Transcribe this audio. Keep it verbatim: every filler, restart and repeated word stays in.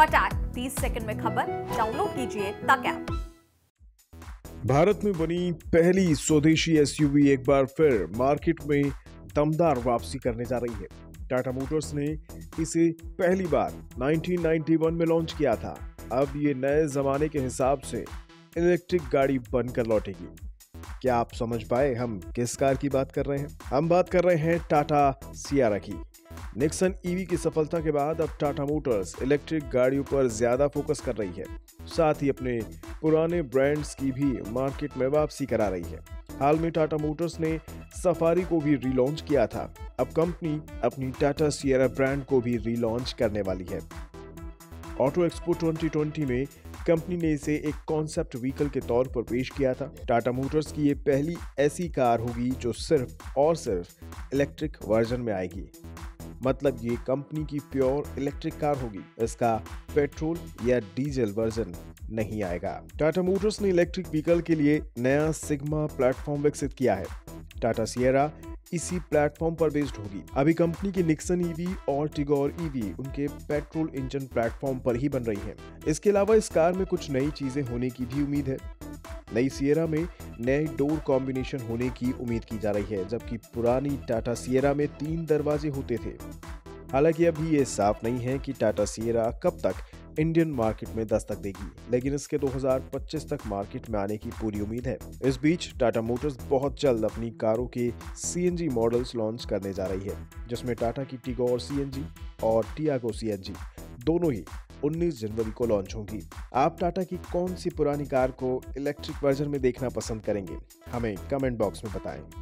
फटाक तीस सेकंड में खबर, डाउनलोड कीजिए तक ऐप। भारत में बनी पहली स्वदेशी एसयूवी एक बार फिर मार्केट में दमदार वापसी करने जा रही है। टाटा मोटर्स ने इसे पहली बार उन्नीस सौ इक्यानवे में लॉन्च किया था। अब ये नए जमाने के हिसाब से इलेक्ट्रिक गाड़ी बनकर लौटेगी। क्या आप समझ पाए हम किस कार की बात कर रहे हैं? हम बात कर रहे हैं टाटा सिएरा की। नेक्सॉन ईवी की सफलता के बाद अब टाटा मोटर्स इलेक्ट्रिक गाड़ियों पर ज्यादा फोकस कर रही है, साथ ही अपने पुराने ब्रांड्स की भी मार्केट में वापसी करा रही है। हाल में टाटा मोटर्स ने सफारी को भी रीलॉन्च किया था। अब कंपनी अपनी टाटा सिएरा ब्रांड को भी रीलॉन्च करने वाली है। ऑटो एक्सपो दो हज़ार बीस में कंपनी ने इसे एक कॉन्सेप्ट व्हीकल के तौर पर पेश किया था। टाटा मोटर्स की ये पहली ऐसी कार होगी जो सिर्फ और सिर्फ इलेक्ट्रिक वर्जन में आएगी। मतलब ये कंपनी की प्योर इलेक्ट्रिक कार होगी, इसका पेट्रोल या डीजल वर्जन नहीं आएगा। टाटा मोटर्स ने इलेक्ट्रिक व्हीकल के लिए नया सिग्मा प्लेटफॉर्म विकसित किया है। टाटा सिएरा इसी प्लेटफॉर्म पर बेस्ड होगी। अभी कंपनी की नेक्सॉन ईवी और टिगोर ईवी उनके पेट्रोल इंजन प्लेटफॉर्म पर ही बन रही है। इसके अलावा इस कार में कुछ नई चीजें होने की भी उम्मीद है। नई सिएरा में नए डोर कॉम्बिनेशन होने की उम्मीद की जा रही है, जबकि पुरानी टाटा सिएरा में तीन दरवाजे होते थे। हालांकि अभी ये साफ नहीं है कि टाटा सिएरा कब तक इंडियन मार्केट में दस्तक देगी, लेकिन इसके दो हज़ार पच्चीस तक मार्केट में आने की पूरी उम्मीद है। इस बीच टाटा मोटर्स बहुत जल्द अपनी कारों के C N G models launch करने जा रही है, जिसमें टाटा की टिगोर सी एन जी और टियागो सी एन जी दोनों ही उन्नीस जनवरी को लॉन्च होंगी। आप टाटा की कौन सी पुरानी कार को इलेक्ट्रिक वर्जन में देखना पसंद करेंगे? हमें कमेंट बॉक्स में बताएं।